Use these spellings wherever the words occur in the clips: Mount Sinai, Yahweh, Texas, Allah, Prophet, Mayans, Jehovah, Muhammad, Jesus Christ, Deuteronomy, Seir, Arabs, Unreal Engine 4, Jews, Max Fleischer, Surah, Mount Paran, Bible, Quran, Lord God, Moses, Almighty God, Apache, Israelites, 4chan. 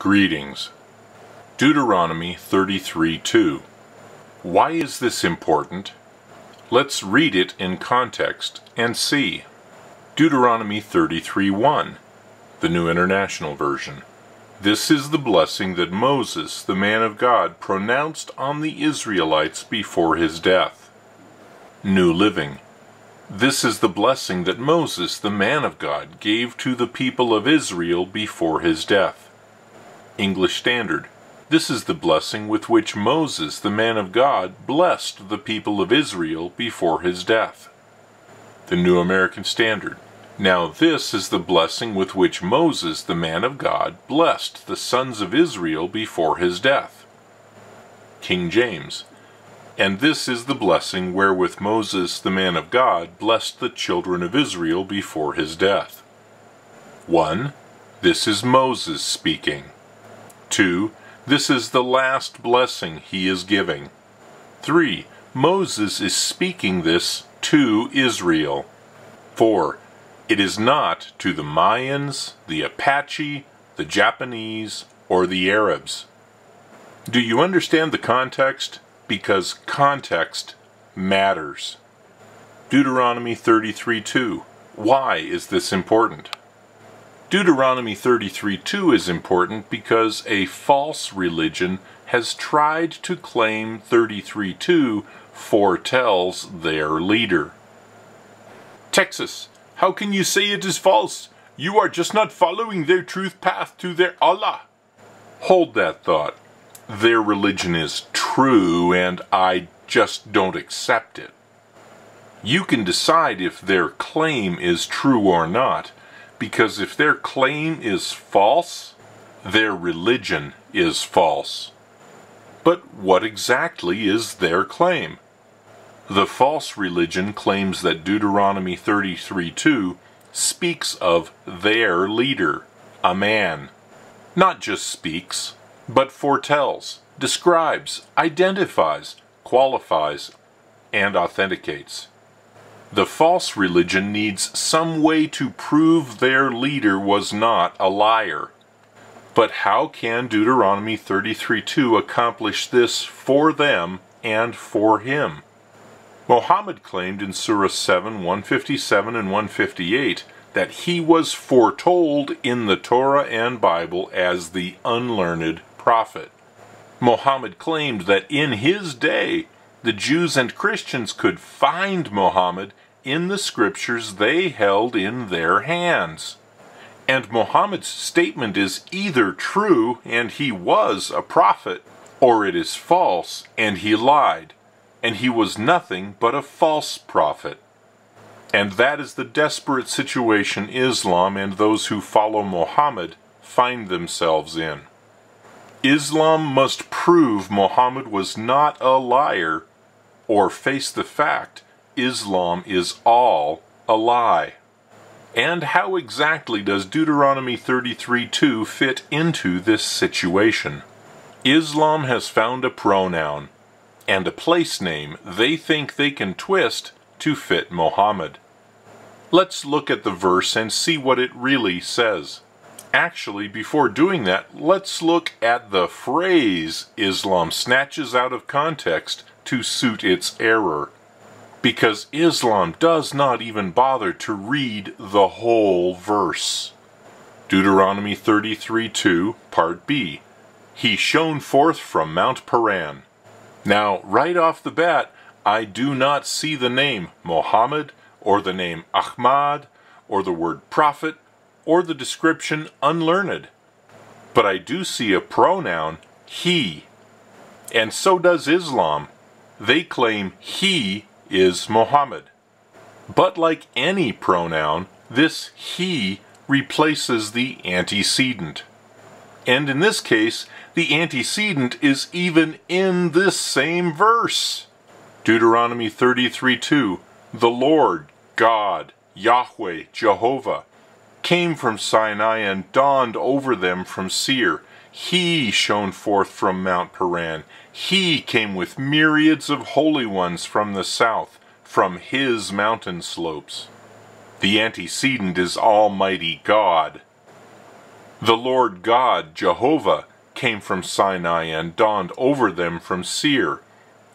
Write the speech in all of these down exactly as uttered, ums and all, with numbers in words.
Greetings. Deuteronomy thirty-three two. Why is this important? Let's read it in context and see. Deuteronomy thirty-three one, the New International Version. This is the blessing that Moses, the man of God, pronounced on the Israelites before his death. New Living. This is the blessing that Moses, the man of God, gave to the people of Israel before his death. English Standard. This is the blessing with which Moses, the man of God, blessed the people of Israel before his death. The New American Standard. Now this is the blessing with which Moses, the man of God, blessed the sons of Israel before his death. King James. And this is the blessing wherewith Moses, the man of God, blessed the children of Israel before his death. one. This is Moses speaking. two. This is the last blessing he is giving. three. Moses is speaking this to Israel. four. It is not to the Mayans, the Apache, the Japanese, or the Arabs. Do you understand the context? Because context matters. Deuteronomy thirty-three two. Why is this important? Deuteronomy thirty-three two is important because a false religion has tried to claim thirty-three two foretells their leader. Texas, how can you say it is false? You are just not following their truth path to their Allah. Hold that thought. Their religion is true, and I just don't accept it. You can decide if their claim is true or not, because if their claim is false, their religion is false. But what exactly is their claim? The false religion claims that Deuteronomy thirty-three two speaks of their leader, a man. Not just speaks, but foretells, describes, identifies, qualifies, and authenticates. The false religion needs some way to prove their leader was not a liar. But how can Deuteronomy thirty-three two accomplish this for them and for him? Muhammad claimed in Surah seven, one fifty-seven and one fifty-eight that he was foretold in the Torah and Bible as the unlearned prophet. Muhammad claimed that in his day, the Jews and Christians could find Muhammad in the scriptures they held in their hands. And Muhammad's statement is either true, and he was a prophet, or it is false, and he lied, and he was nothing but a false prophet. And that is the desperate situation Islam and those who follow Muhammad find themselves in. Islam must prove Muhammad was not a liar, or face the fact Islam is all a lie. And how exactly does Deuteronomy thirty-three two fit into this situation? Islam has found a pronoun and a place name they think they can twist to fit Muhammad. Let's look at the verse and see what it really says. Actually, before doing that, let's look at the phrase Islam snatches out of context to suit its error, because Islam does not even bother to read the whole verse. Deuteronomy thirty-three two, Part B. He shone forth from Mount Paran. Now, right off the bat, I do not see the name Muhammad, or the name Ahmad, or the word prophet, or the description unlearned. But I do see a pronoun, he. And so does Islam. They claim he is Muhammad. But like any pronoun, this he replaces the antecedent. And in this case, the antecedent is even in this same verse. Deuteronomy thirty-three two, the Lord God, Yahweh, Jehovah, came from Sinai and dawned over them from Seir. He shone forth from Mount Paran. He came with myriads of holy ones from the south, from his mountain slopes. The antecedent is Almighty God. The Lord God, Jehovah, came from Sinai and dawned over them from Seir.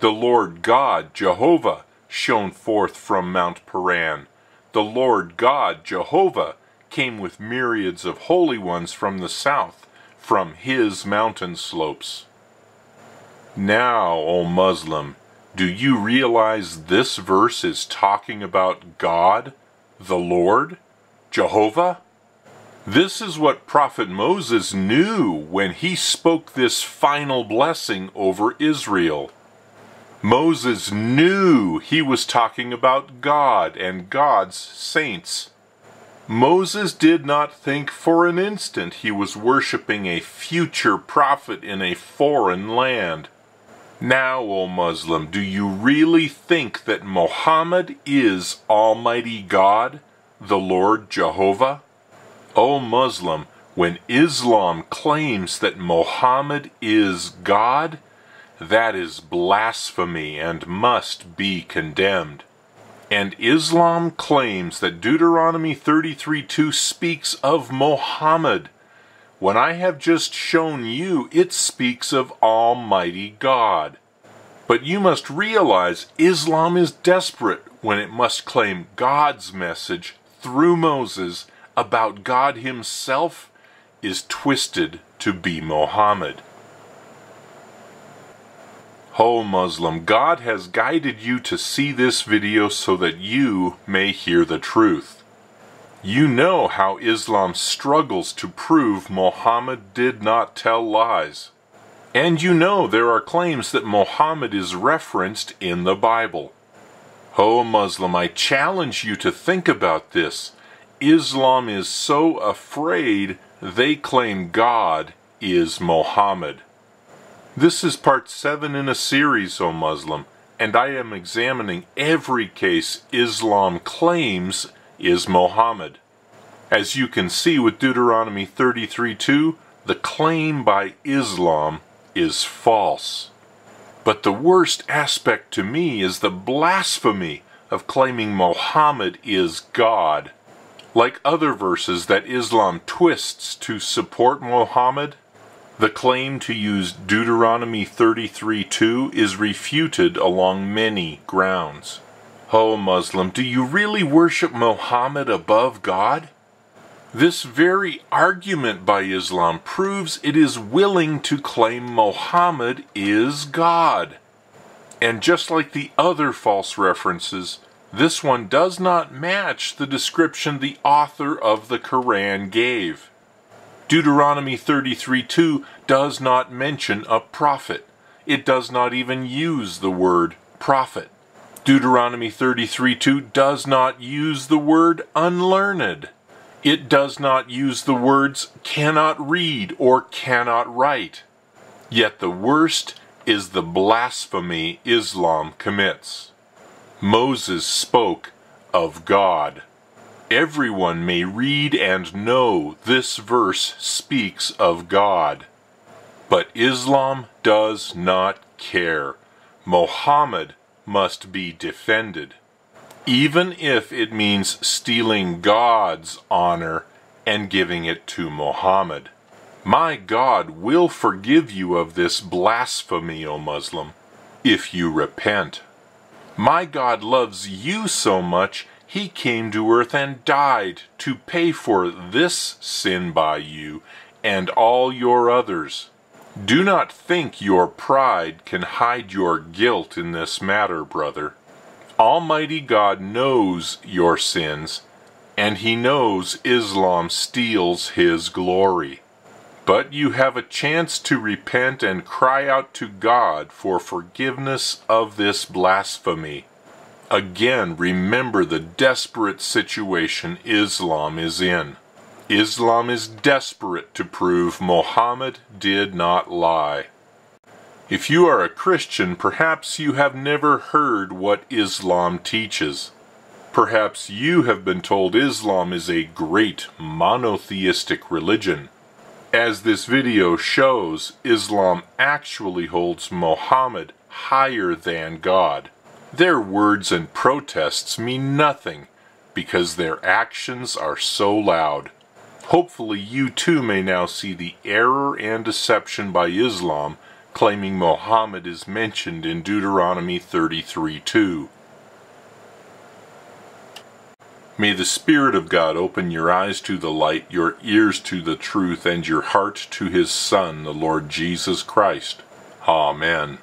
The Lord God, Jehovah, shone forth from Mount Paran. The Lord God, Jehovah, came with myriads of holy ones from the south, from his mountain slopes. Now, O Muslim, do you realize this verse is talking about God, the Lord, Jehovah? This is what Prophet Moses knew when he spoke this final blessing over Israel. Moses knew he was talking about God and God's saints. Moses did not think for an instant he was worshiping a future prophet in a foreign land. Now, O Muslim, do you really think that Muhammad is Almighty God, the Lord Jehovah? O Muslim, when Islam claims that Muhammad is God, that is blasphemy and must be condemned. And Islam claims that Deuteronomy thirty-three two speaks of Muhammad, when I have just shown you it speaks of Almighty God. But you must realize Islam is desperate when it must claim God's message through Moses about God himself is twisted to be Muhammad. Oh Muslim, God has guided you to see this video so that you may hear the truth. You know how Islam struggles to prove Muhammad did not tell lies. And you know there are claims that Muhammad is referenced in the Bible. Oh Muslim, I challenge you to think about this. Islam is so afraid they claim God is Muhammad. This is part seven in a series, oh Muslim, and I am examining every case Islam claims is Muhammad. As you can see with Deuteronomy thirty-three two, the claim by Islam is false. But the worst aspect to me is the blasphemy of claiming Muhammad is God. Like other verses that Islam twists to support Muhammad, the claim to use Deuteronomy thirty-three two is refuted along many grounds. Oh Muslim, do you really worship Muhammad above God? This very argument by Islam proves it is willing to claim Muhammad is God. And just like the other false references, this one does not match the description the author of the Quran gave. Deuteronomy thirty-three two does not mention a prophet. It does not even use the word prophet. Deuteronomy thirty-three two does not use the word unlearned. It does not use the words cannot read or cannot write. Yet the worst is the blasphemy Islam commits. Moses spoke of God. Everyone may read and know this verse speaks of God. But Islam does not care. Muhammad must be defended, even if it means stealing God's honor and giving it to Muhammad. My God will forgive you of this blasphemy, O Muslim, if you repent. My God loves you so much, he came to earth and died to pay for this sin by you and all your others. Do not think your pride can hide your guilt in this matter, brother. Almighty God knows your sins, and he knows Islam steals his glory. But you have a chance to repent and cry out to God for forgiveness of this blasphemy. Again, remember the desperate situation Islam is in. Islam is desperate to prove Muhammad did not lie. If you are a Christian, perhaps you have never heard what Islam teaches. Perhaps you have been told Islam is a great monotheistic religion. As this video shows, Islam actually holds Muhammad higher than God. Their words and protests mean nothing because their actions are so loud. Hopefully you too may now see the error and deception by Islam claiming Muhammad is mentioned in Deuteronomy thirty-three two. May the Spirit of God open your eyes to the light, your ears to the truth, and your heart to His Son, the Lord Jesus Christ. Amen.